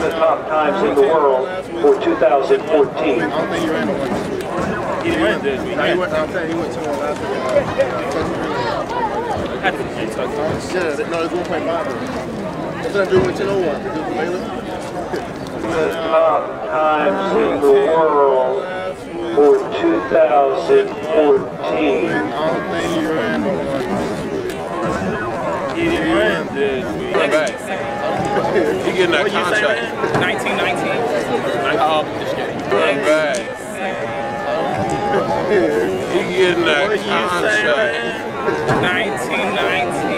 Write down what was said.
among the top times in the world for 2014. The top times in the world for 2014. You getting that contract? 1919. Oh, just kidding. Run back. You getting that contract? 1919.